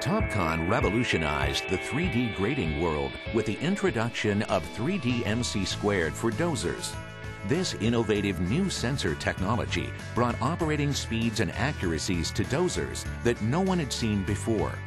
Topcon revolutionized the 3D grading world with the introduction of 3D-MC² for dozers. This innovative new sensor technology brought operating speeds and accuracies to dozers that no one had seen before.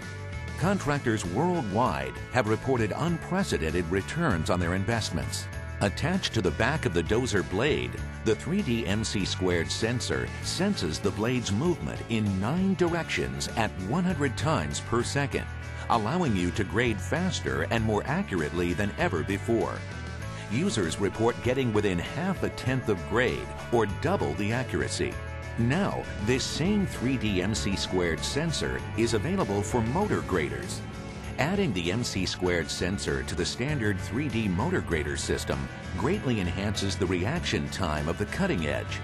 Contractors worldwide have reported unprecedented returns on their investments. Attached to the back of the dozer blade, the 3D-MC² sensor senses the blade's movement in 9 directions at 100 times per second, allowing you to grade faster and more accurately than ever before. Users report getting within half a tenth of grade, or double the accuracy. Now, this same 3D-MC² sensor is available for motor graders. Adding the MC² sensor to the standard 3D motor grader system greatly enhances the reaction time of the cutting edge.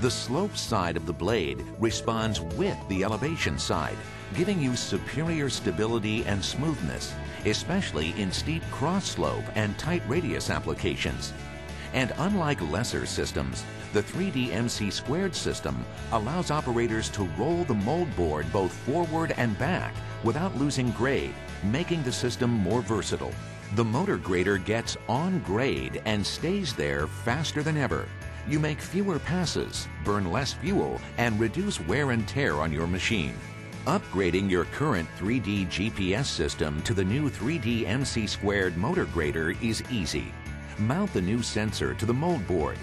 The slope side of the blade responds with the elevation side, giving you superior stability and smoothness, especially in steep cross-slope and tight radius applications. And unlike lesser systems, the 3D-MC² system allows operators to roll the mold board both forward and back without losing grade, making the system more versatile. The motor grader gets on grade and stays there faster than ever. You make fewer passes, burn less fuel, and reduce wear and tear on your machine. Upgrading your current 3D GPS system to the new 3D-MC² motor grader is easy. Mount the new sensor to the mold board,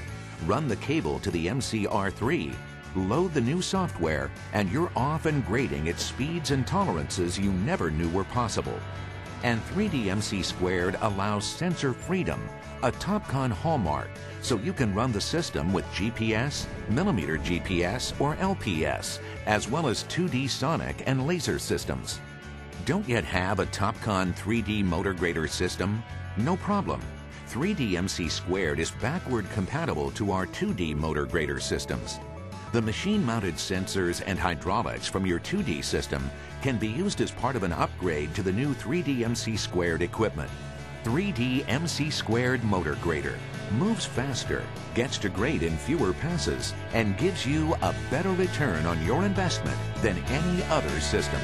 run the cable to the MCR3, load the new software, and you're off and grading at speeds and tolerances you never knew were possible. And 3D-MC² allows sensor freedom, a Topcon hallmark, so you can run the system with GPS, millimeter GPS, or LPS, as well as 2D sonic and laser systems. Don't yet have a Topcon 3D motor grader system? No problem. 3D-MC² is backward compatible to our 2D motor grader systems. The machine-mounted sensors and hydraulics from your 2D system can be used as part of an upgrade to the new 3D-MC² equipment. 3D-MC² motor grader moves faster, gets to grade in fewer passes, and gives you a better return on your investment than any other system.